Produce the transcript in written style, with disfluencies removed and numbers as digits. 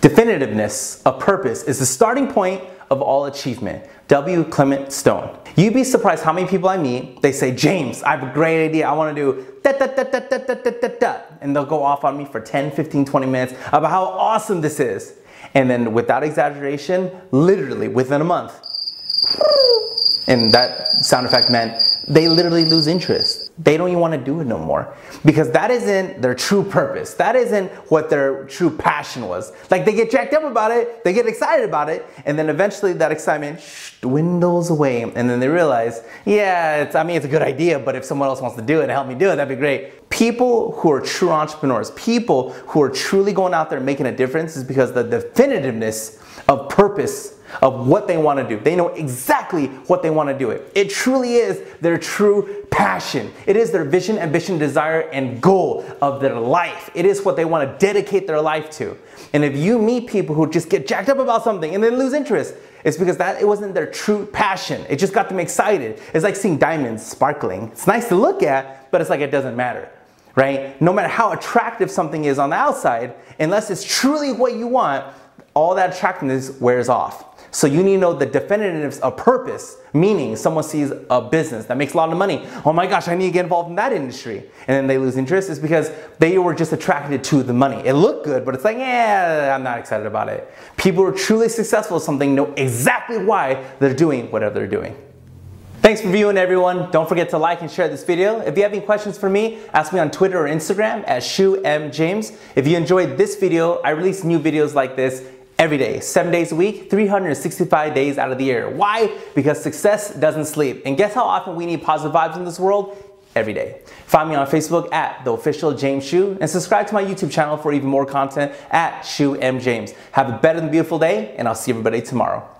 Definitiveness of purpose is the starting point of all achievement. W. Clement Stone. You'd be surprised how many people I meet, they say, James, I have a great idea, I want to do da-da-da-da-da-da-da-da. And they'll go off on me for 10, 15, 20 minutes about how awesome this is. And then without exaggeration, literally within a month. And that sound effect meant they literally lose interest. They don't even want to do it no more because that isn't their true purpose. That isn't what their true passion was. Like they get jacked up about it, they get excited about it, and then eventually that excitement dwindles away and then they realize, yeah, it's a good idea, but if someone else wants to do it and help me do it, that'd be great. People who are true entrepreneurs, people who are truly going out there and making a difference is because the definitiveness of purpose of what they want to do. They know exactly what they want to do it. It truly is their true passion. It is their vision, ambition, desire, and goal of their life. It is what they want to dedicate their life to. And if you meet people who just get jacked up about something and then lose interest, it's because it wasn't their true passion. It just got them excited. It's like seeing diamonds sparkling. It's nice to look at, but it's like it doesn't matter, right? No matter how attractive something is on the outside, unless it's truly what you want, all that attractiveness wears off. So you need to know the definitiveness of purpose, meaning someone sees a business that makes a lot of money. Oh my gosh, I need to get involved in that industry. And then they lose interest. It's because they were just attracted to the money. It looked good, but it's like, yeah, I'm not excited about it. People who are truly successful at something know exactly why they're doing whatever they're doing. Thanks for viewing, everyone. Don't forget to like and share this video. If you have any questions for me, ask me on Twitter or Instagram at ShuMJames. If you enjoyed this video, I release new videos like this every day, 7 days a week, 365 days out of the year. Why? Because success doesn't sleep. And guess how often we need positive vibes in this world? Every day. Find me on Facebook at TheOfficialJamesHsu and subscribe to my YouTube channel for even more content at ShuMJames. Have a better than beautiful day, and I'll see everybody tomorrow.